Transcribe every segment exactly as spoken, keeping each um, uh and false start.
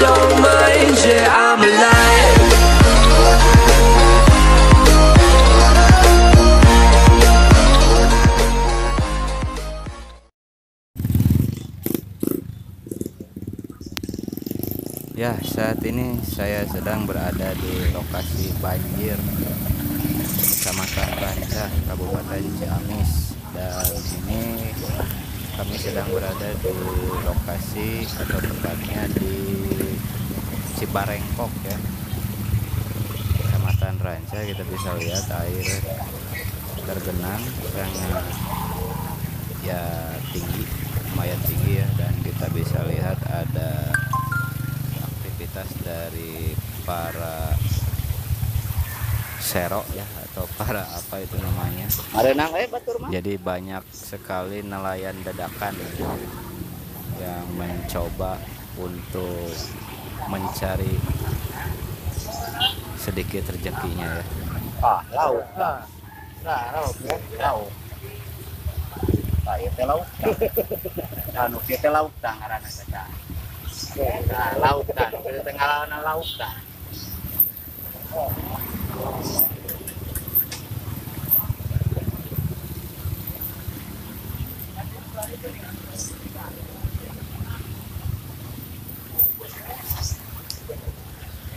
don't mind, yeah, I'm alive. Ya, saat ini saya sedang berada di lokasi banjir Kecamatan Rancah, Kabupaten Ciamis, dan ini kami sedang berada di lokasi atau tempatnya di Cibarengkok ya, Kecamatan Rancah. Kita bisa lihat air tergenang sangat ya tinggi, lumayan tinggi ya, dan kita bisa lihat ada dari para serok ya, atau para apa itu namanya, jadi banyak sekali nelayan dadakan yang mencoba untuk mencari sedikit rezekinya ya. Ah, lauk nah, nah, lauk ya, lauk nah, itu lauk nah, itu lauk nah, ngarana saja. Nah, lautan, kita tengah lawan lautan.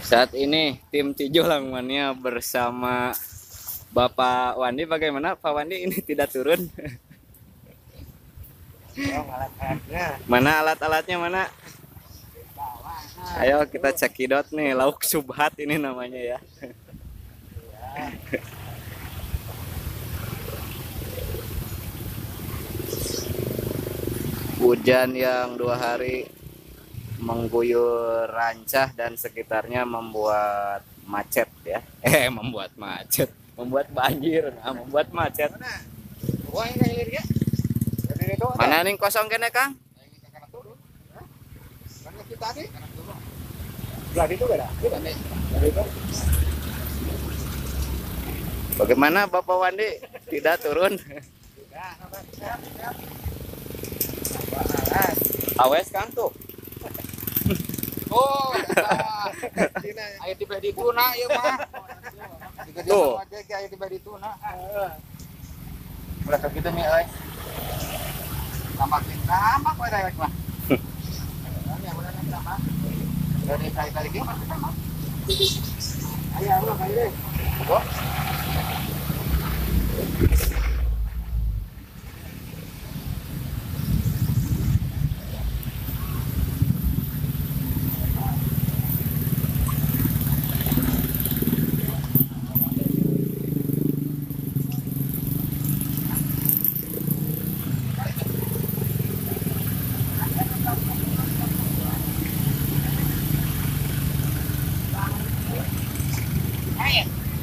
Saat ini tim Cijolang Mania bersama Bapak Wandi. Bagaimana Pak Wandi, ini tidak turun? Oh, alat-alatnya. Mana alat-alatnya mana? Ayo kita cekidot nih, lauk subhat ini namanya ya. Hujan yang dua hari mengguyur Rancah dan sekitarnya membuat macet ya. Eh, membuat macet, membuat banjir, nah, membuat macet. Mana nih kosong kene, Kang? Tadi bagaimana Bapak Wandi, tidak turun? Awes kantuk. Oh, ayo tiba di tuna ya mah. Tuh. Ayo tiba di tuna. Berasa kita nih, oi. Tambah sama kok ada mah.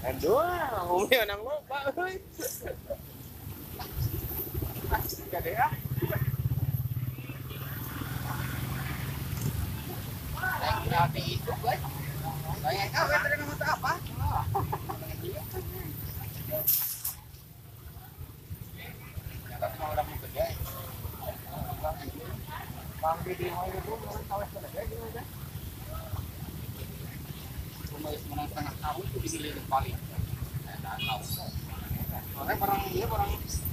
Aduh, umumnya nang loba euy. Gede ah. Lagi rapi itu, Boy. Saya enggak tahu tadi ngomong apa. Menang tengah tahun itu dililit paling. Nah, orang dia orang